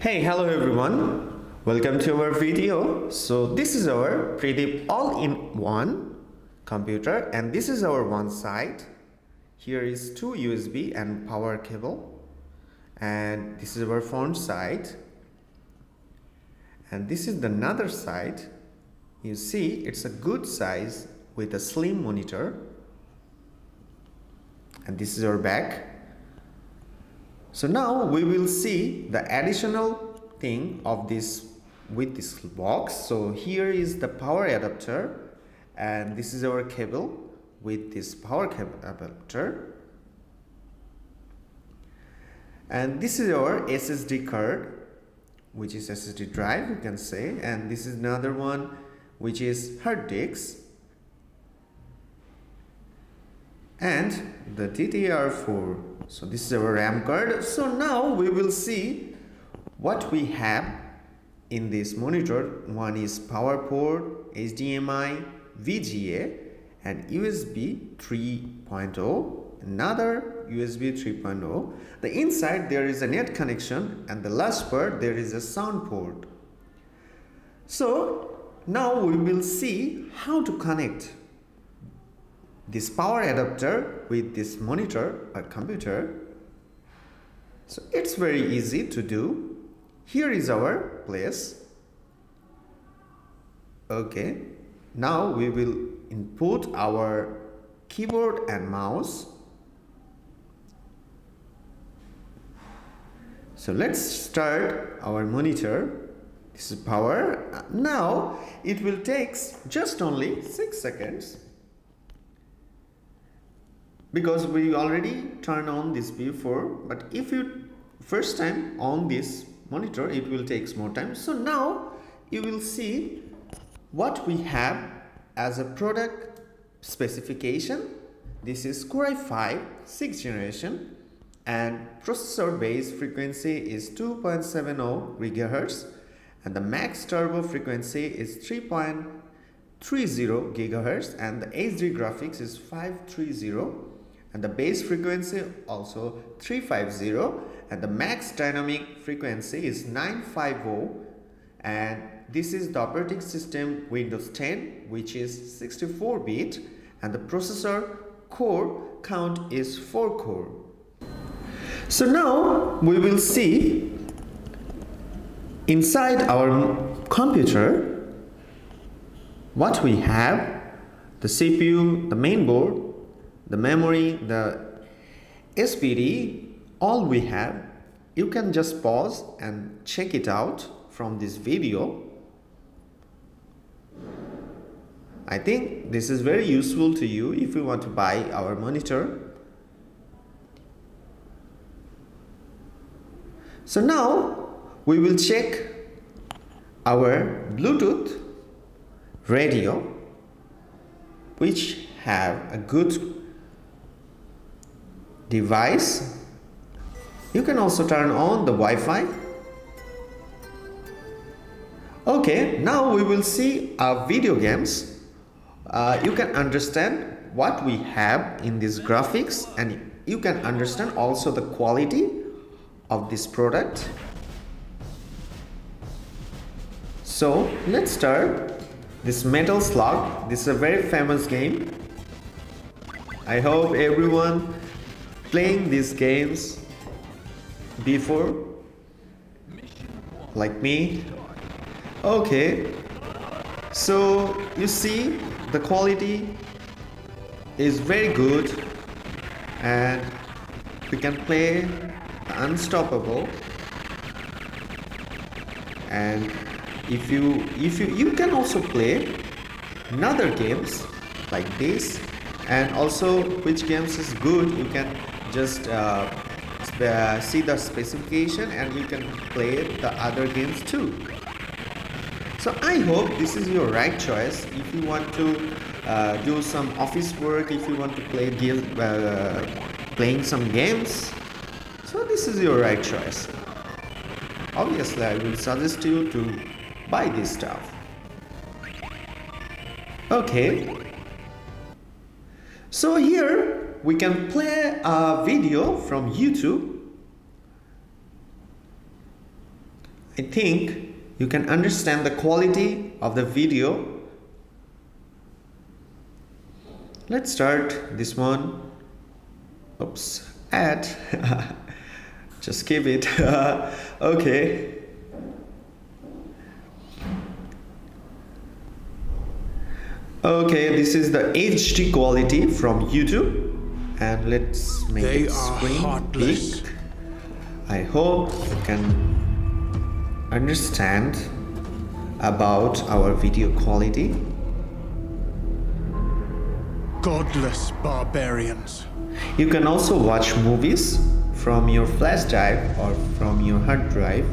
Hey, hello everyone, welcome to our video. So this is our PREEDIP all-in-one computer, and this is our one side. Here is two USB and power cable, and this is our front side, and this is the another side. You see, it's a good size with a slim monitor, and this is our back. So now we will see the additional thing of this with this box. So here is the power adapter, and this is our cable with this power cable adapter, and this is our SSD card, which is SSD drive, you can say, and this is another one, which is hard disk, and the DDR4. So this is our RAM card. So now we will see what we have in this monitor. One is power port, HDMI, VGA, and USB 3.0, another USB 3.0. The inside there is a net connection, and the last part there is a sound port. So now we will see how to connect this power adapter with this monitor or computer. So it's very easy to do. Here is our place. Okay, now we will input our keyboard and mouse. So let's start our monitor. This is power. Now it will take just only 6 seconds, because we already turned on this before, but if you first time on this monitor, it will take more time. So now you will see what we have as a product specification. This is Core i5 6th generation, and processor base frequency is 2.70 GHz, and the max turbo frequency is 3.30 GHz, and the HD graphics is 530, and the base frequency also 350, and the max dynamic frequency is 950, and this is the operating system Windows 10, which is 64-bit, and the processor core count is 4 core. So now we will see inside our computer what we have: the CPU, the main board, the memory, the SPD, all we have. You can just pause and check it out from this video. I think this is very useful to you if you want to buy our monitor. So now we will check our Bluetooth radio, which have a good device. You can also turn on the Wi-Fi. Okay, now we will see our video games. You can understand what we have in these graphics, and you can understand also the quality of this product. So let's start this Metal Slug. This is a very famous game. I hope everyone playing these games before, like me. Okay, so you see the quality is very good, and we can play unstoppable. And if you can also play another games like this, and also which games is good, you can just see the specification, and you can play the other games too. So I hope this is your right choice if you want to do some office work, if you want to play playing some games. So this is your right choice. Obviously I will suggest you to buy this stuff. Okay, So here we can play a video from YouTube. I think you can understand the quality of the video. Let's start this one. Oops, add. Just keep it. Okay. Okay, this is the HD quality from YouTube, and let's make it screen big. I hope you can understand about our video quality. Godless barbarians. You can also watch movies from your flash drive or from your hard drive.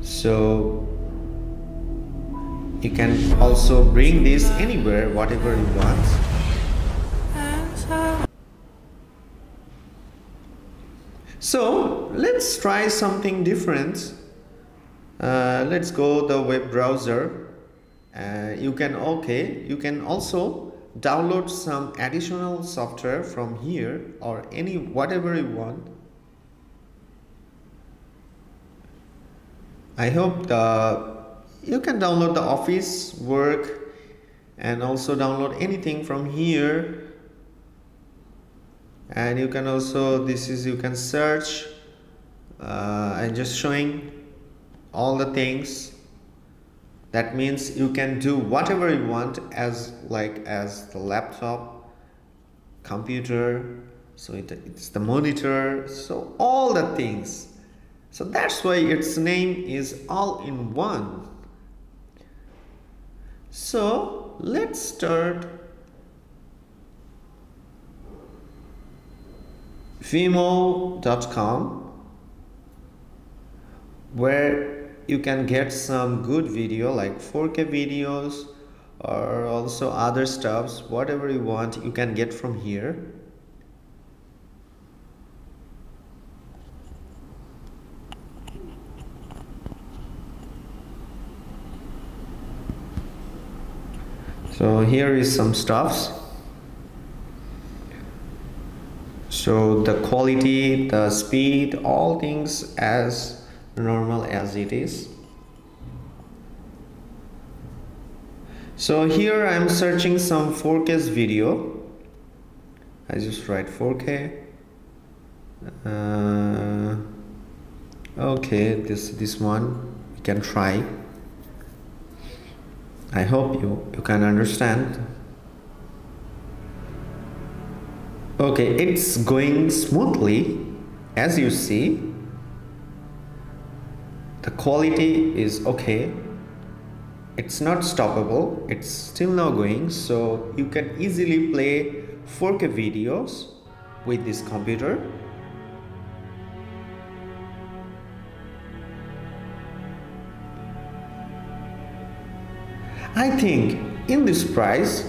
So you can also bring this anywhere, whatever you want. So let's try something different. Let's go the web browser. You can also download some additional software from here or whatever you want. I hope you can download the office work and also download anything from here. And you can also, you can search. I'm just showing all the things. That means you can do whatever you want as the laptop, computer, so it's the monitor, so all the things. So that's why its name is all in one. So let's start Fimo.com, where you can get some good video like 4K videos or also other stuffs, whatever you want you can get from here. So here is some stuffs. So the quality, the speed, all things as normal as it is. So here I'm searching some 4K video. I just write 4K. Okay, this one we can try. I hope you can understand. Okay, it's going smoothly, as you see. The quality is okay. It's not stoppable. It's still now going, so you can easily play 4K videos with this computer. I think in this price,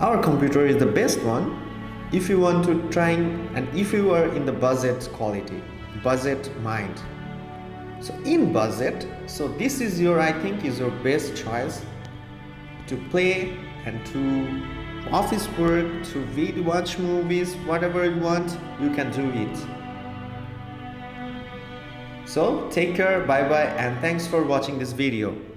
our computer is the best one if you want to try and if you are in the budget quality, budget mind. So in budget, so this is your, I think is your best choice to play and to office work, to watch movies, whatever you want, you can do it. So take care, bye bye, and thanks for watching this video.